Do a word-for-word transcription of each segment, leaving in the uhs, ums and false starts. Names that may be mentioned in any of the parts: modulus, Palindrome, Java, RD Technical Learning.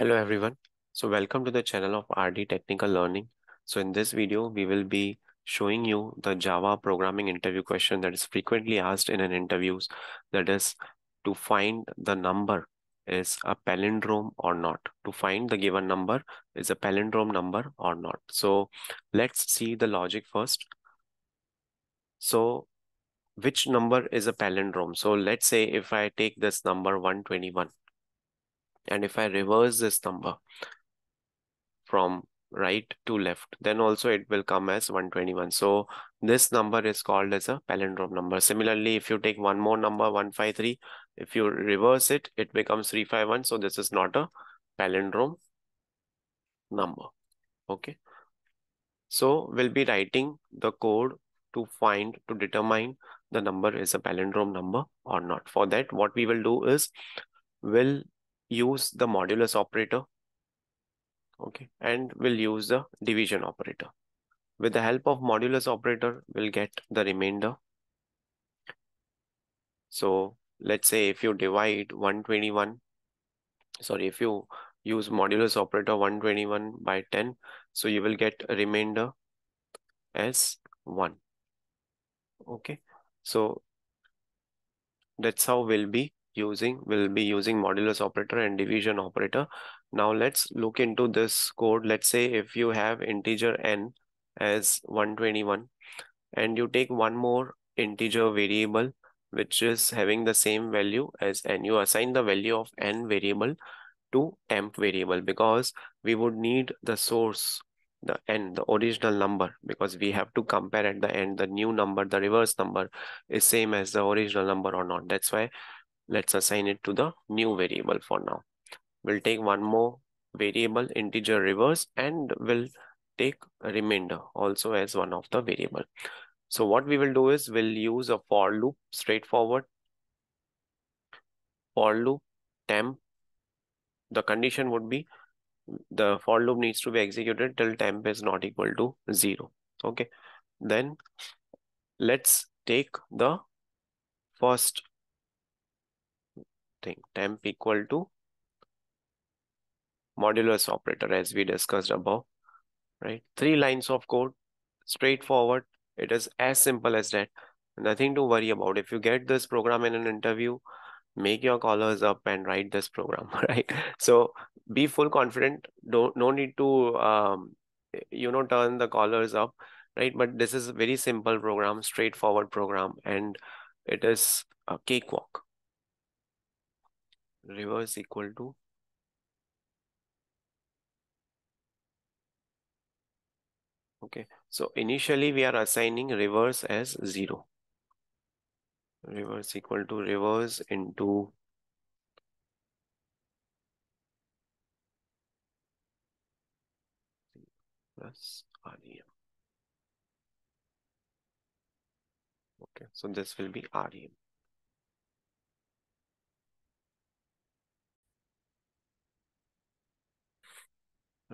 Hello everyone. So welcome to the channel of R D Technical Learning. So in this video, we will be showing you the Java programming interview question that is frequently asked in an interviews. That is to find the number is a palindrome or not. To find the given number is a palindrome number or not. So let's see the logic first. So which number is a palindrome? So let's say if I take this number one twenty-one. And if I reverse this number from right to left, then also it will come as one twenty-one. So this number is called as a palindrome number. Similarly, if you take one more number, one fifty-three, if you reverse it, it becomes three fifty-one. So this is not a palindrome number. Okay. So we'll be writing the code to find, to determine the number is a palindrome number or not. For that, what we will do is we'll use the modulus operator, okay, and we'll use the division operator. With the help of modulus operator, we'll get the remainder. So let's say if you divide one twenty-one, sorry, if you use modulus operator one twenty-one by ten, so you will get a remainder as one. Okay, so that's how we'll be using we'll be using modulus operator and division operator. Now let's look into this code. Let's say if you have integer n as one twenty-one and you take one more integer variable which is having the same value as n, you assign the value of n variable to temp variable because we would need the source, the n, the original number, because we have to compare at the end the new number, the reverse number is same as the original number or not. That's why let's assign it to the new variable for now. We'll take one more variable, integer reverse, and we'll take a remainder also as one of the variable. So what we will do is we'll use a for loop, straightforward. For loop, temp. The condition would be the for loop needs to be executed till temp is not equal to zero. Okay. Then let's take the first thing, temp equal to modulus operator, as we discussed above, right? Three lines of code, straightforward. It is as simple as that. Nothing to worry about. If you get this program in an interview, make your callers up and write this program, right? So be full confident. Don't, no need to, um, you know, turn the callers up, right? But this is a very simple program, straightforward program, and it is a cakewalk. Reverse equal to okay. So initially we are assigning reverse as zero. Reverse equal to reverse into plus R E M. Okay, so this will be R E M.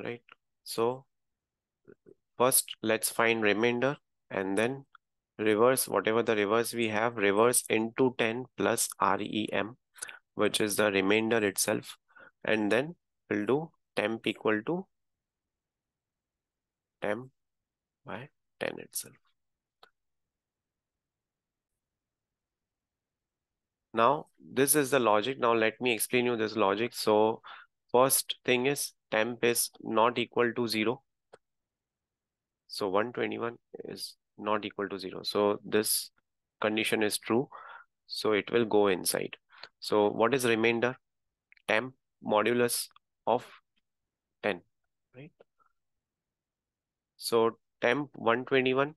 Right. So first let's find remainder and then reverse whatever the reverse we have, reverse into ten plus R E M, which is the remainder itself. And then we'll do temp equal to temp by ten itself. Now this is the logic. Now let me explain you this logic. So first thing is temp is not equal to zero. So one twenty-one is not equal to zero. So this condition is true. So it will go inside. So what is remainder? Temp modulus of ten, right? So temp one twenty-one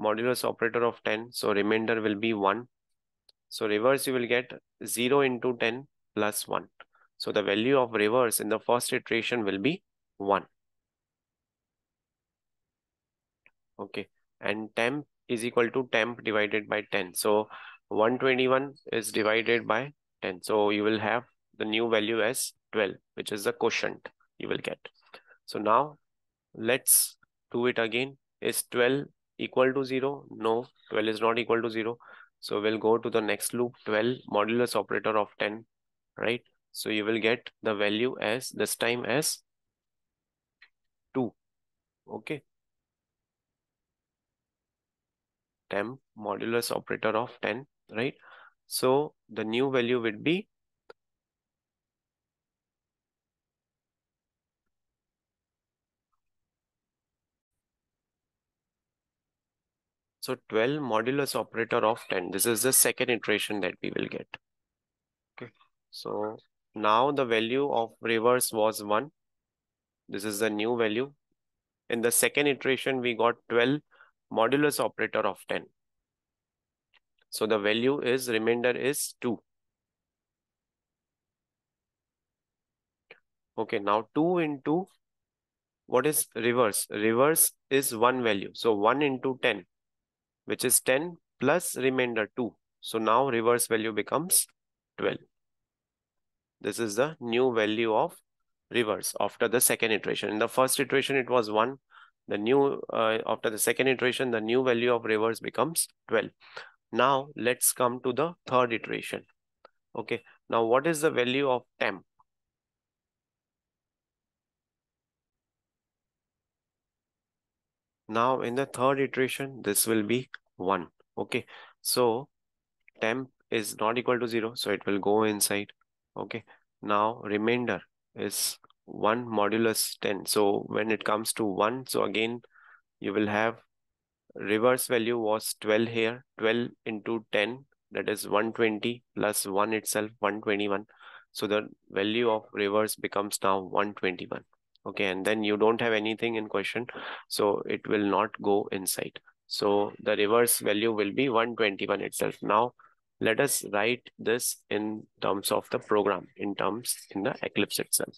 modulus operator of ten. So remainder will be one. So reverse you will get zero into ten plus one. So the value of reverse in the first iteration will be one. Okay. And temp is equal to temp divided by ten. So one twenty-one is divided by ten. So you will have the new value as twelve, which is the quotient you will get. So now let's do it again. Is twelve equal to zero? No, twelve is not equal to zero. So we'll go to the next loop, twelve modulus operator of ten, right? So you will get the value as this time as two. Okay. temp modulus operator of ten, right? So the new value would be so twelve modulus operator of ten. This is the second iteration that we will get. Okay. So now the value of reverse was one. This is the new value. In the second iteration, we got twelve modulus operator of ten. So the value is, remainder is two. Okay, now two into, what is reverse? Reverse is one value. So one into ten, which is ten plus remainder two. So now reverse value becomes twelve. This is the new value of reverse after the second iteration. In the first iteration, it was one. The new, uh, after the second iteration, the new value of reverse becomes twelve. Now let's come to the third iteration. Okay. Now what is the value of temp? Now in the third iteration, this will be one. Okay. So temp is not equal to zero. So it will go inside. Okay. Now remainder is one modulus ten. So when it comes to one, so again, you will have reverse value was twelve here, twelve into ten, that is one hundred twenty plus one itself, one hundred twenty-one. So the value of reverse becomes now one hundred twenty-one. Okay. And then you don't have anything in question. So it will not go inside. So the reverse value will be one hundred twenty-one itself. Now let us write this in terms of the program, in terms in the Eclipse itself.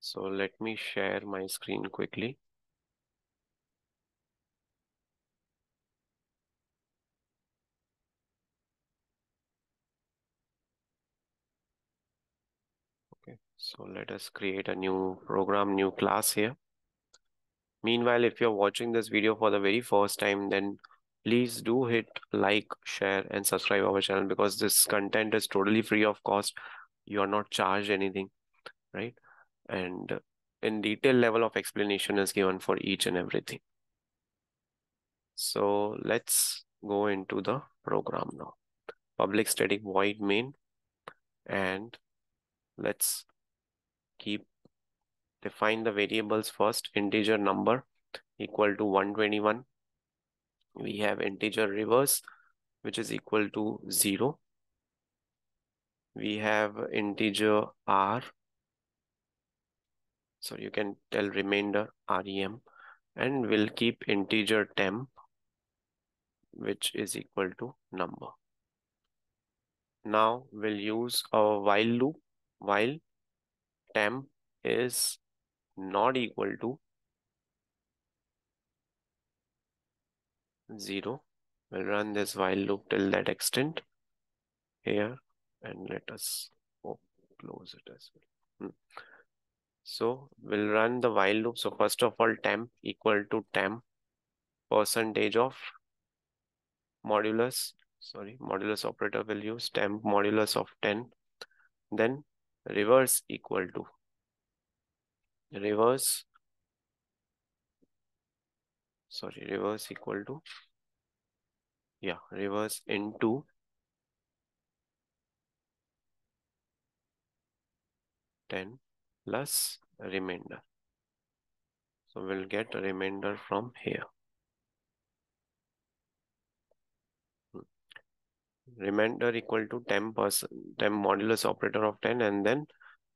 So let me share my screen quickly. Okay, so let us create a new program, new class here. Meanwhile, if you're watching this video for the very first time, then please do hit like, share, and subscribe our channel, because this content is totally free of cost. You are not charged anything, right? And in detail level of explanation is given for each and everything. So let's go into the program now. Public static void main, and let's keep define the variables first. Integer number equal to one hundred twenty-one. We have integer reverse, which is equal to zero. We have integer r. So you can tell remainder rem, and we'll keep integer temp, which is equal to number. Now we'll use our while loop while temp is not equal to zero. We'll run this while loop till that extent here, and let us oh, close it as well. Hmm. So we'll run the while loop. So first of all, temp equal to temp percentage of modulus, sorry, modulus operator will use temp modulus of ten. Then reverse equal to reverse, sorry, reverse equal to, yeah, reverse into ten. Plus remainder. So we'll get a remainder from here. Hmm. Remainder equal to temp, temp modulus operator of ten, and then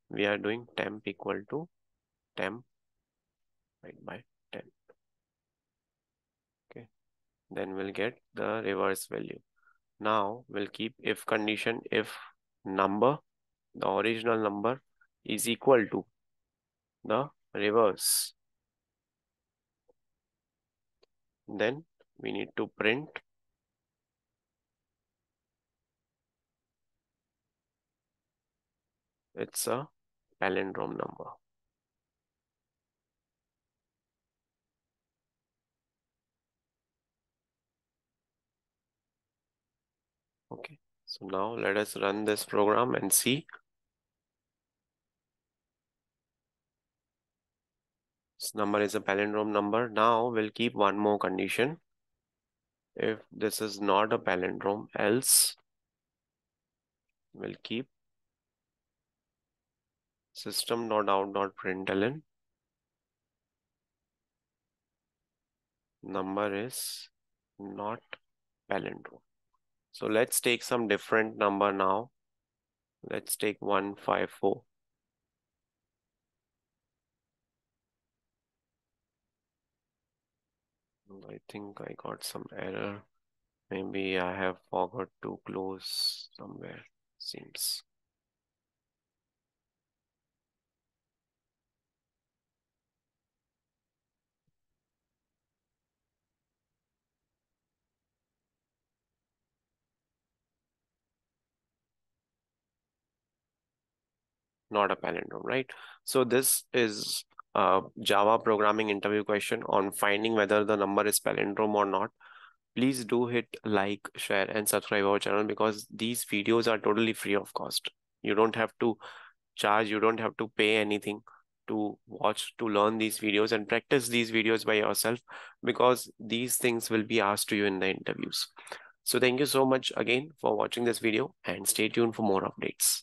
we are doing temp equal to temp right by ten. Okay. Then we'll get the reverse value. Now we'll keep if condition, if number, the original number is equal to the reverse. Then we need to print it's a palindrome number. Okay, so now let us run this program and see. This number is a palindrome number. Now we'll keep one more condition. If this is not a palindrome, else we'll keep system dot out dot println number is not palindrome. So let's take some different number now. Let's take one five four. I think I got some error. Maybe I have forgot to close somewhere, seems. Not a palindrome, right? So this is a Java programming interview question on finding whether the number is palindrome or not. Please do hit like, share, and subscribe our channel because these videos are totally free of cost. You don't have to charge, you don't have to pay anything to watch, to learn these videos and practice these videos by yourself because these things will be asked to you in the interviews. So thank you so much again for watching this video and stay tuned for more updates.